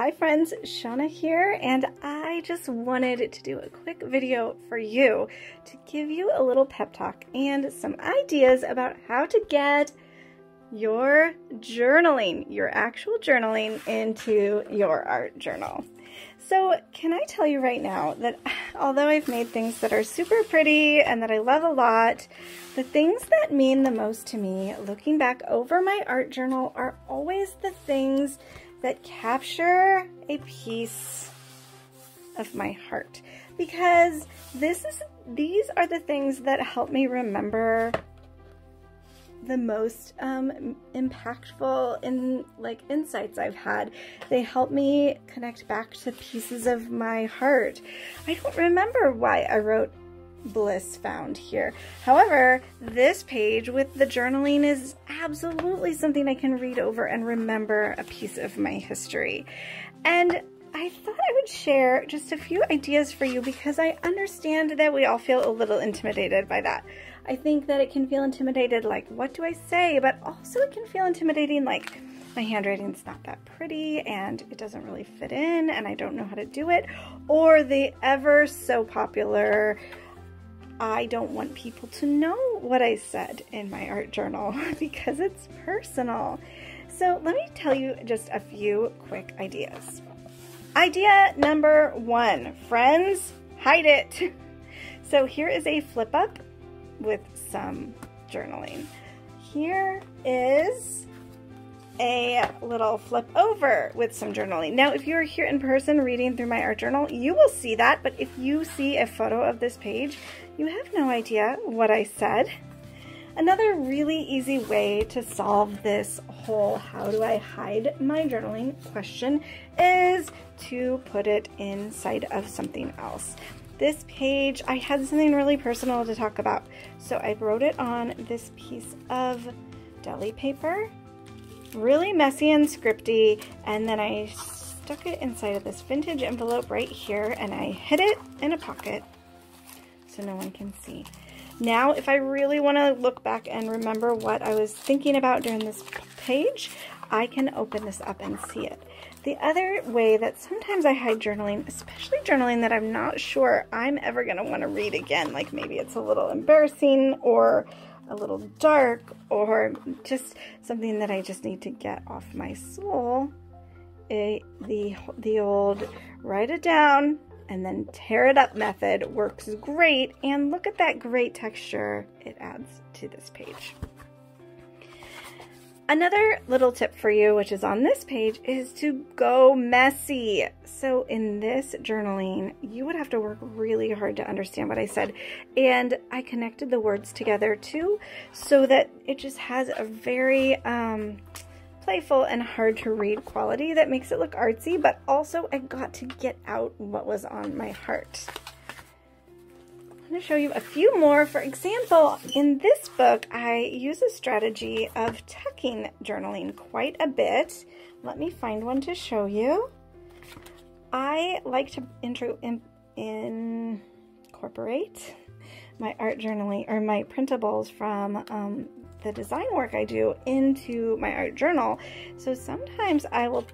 Hi friends, Shauna here, and I just wanted to do a quick video for you to give you a little pep talk and some ideas about how to get your journaling, your actual journaling, into your art journal. So can I tell you right now that although I've made things that are super pretty and that I love a lot, the things that mean the most to me looking back over my art journal are always the things that capture a piece of my heart, because these are the things that help me remember the most impactful insights I've had. They help me connect back to pieces of my heart. I don't remember why I wrote bliss found here. However, this page with the journaling is absolutely something I can read over and remember a piece of my history. And I thought I would share just a few ideas for you, because I understand that we all feel a little intimidated by that. I think that it can feel intimidated, like, what do I say? But also it can feel intimidating, like, my handwriting's not that pretty and it doesn't really fit in and I don't know how to do it. Or the ever so popular, I don't want people to know what I said in my art journal because it's personal. So let me tell you just a few quick ideas. Idea number one, friends, hide it. So here is a flip up with some journaling. Here is a little flip over with some journaling. Now, if you're here in person reading through my art journal, you will see that, but if you see a photo of this page, you have no idea what I said. Another really easy way to solve this whole how do I hide my journaling question is to put it inside of something else. This page, I had something really personal to talk about, so I wrote it on this piece of deli paper. Really messy and scripty, and then I stuck it inside of this vintage envelope right here, and I hid it in a pocket so no one can see. Now, if I really want to look back and remember what I was thinking about during this page, I can open this up and see it. The other way that sometimes I hide journaling, especially journaling that I'm not sure I'm ever going to want to read again, like maybe it's a little embarrassing or a little dark or just something that I just need to get off my soul, the old write it down and then tear it up method works great, and look at that great texture it adds to this page. Another little tip for you, which is on this page, is to go messy. So in this journaling, you would have to work really hard to understand what I said. And I connected the words together too, so that it just has a very playful and hard to read quality that makes it look artsy, but also I got to get out what was on my heart. I'm going to show you a few more. For example, in this book, I use a strategy of tucking journaling quite a bit. Let me find one to show you. I like to incorporate my art journaling or my printables from the design work I do into my art journal. So sometimes I will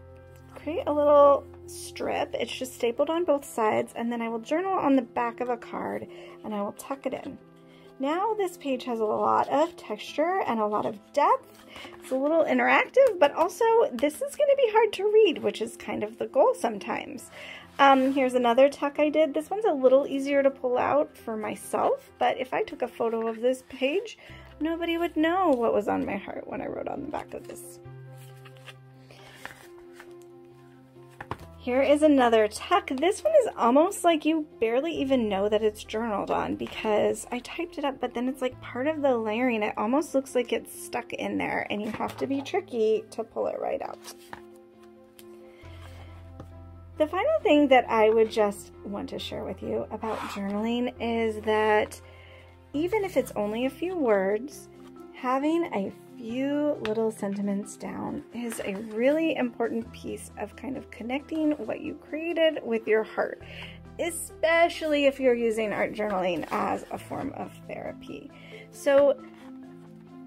create a little strip, it's just stapled on both sides, and then I will journal on the back of a card and I will tuck it in. Now this page has a lot of texture and a lot of depth. It's a little interactive, but also this is going to be hard to read, which is kind of the goal sometimes. Here's another tuck I did. This one's a little easier to pull out for myself, but if I took a photo of this page, nobody would know what was on my heart when I wrote on the back of this. Here is another tuck. This one is almost like you barely even know that it's journaled on, because I typed it up, but then it's like part of the layering. It almost looks like it's stuck in there, and you have to be tricky to pull it right out. The final thing that I would just want to share with you about journaling is that even if it's only a few words, having a few little sentiments down is a really important piece of kind of connecting what you created with your heart, especially if you're using art journaling as a form of therapy. So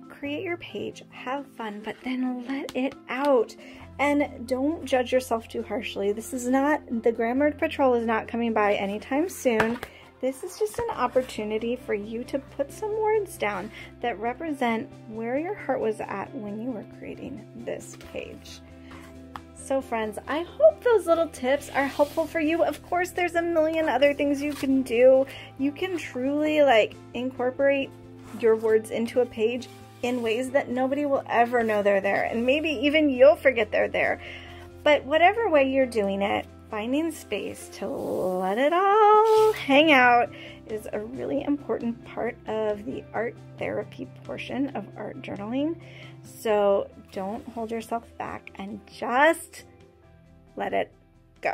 create your page, have fun, but then let it out. And don't judge yourself too harshly. This is not, the Grammar Patrol is not coming by anytime soon. This is just an opportunity for you to put some words down that represent where your heart was at when you were creating this page. So friends, I hope those little tips are helpful for you. Of course, there's a million other things you can do. You can truly like incorporate your words into a page in ways that nobody will ever know they're there. And maybe even you'll forget they're there. But whatever way you're doing it, finding space to let it all hang out is a really important part of the art therapy portion of art journaling. So don't hold yourself back and just let it go.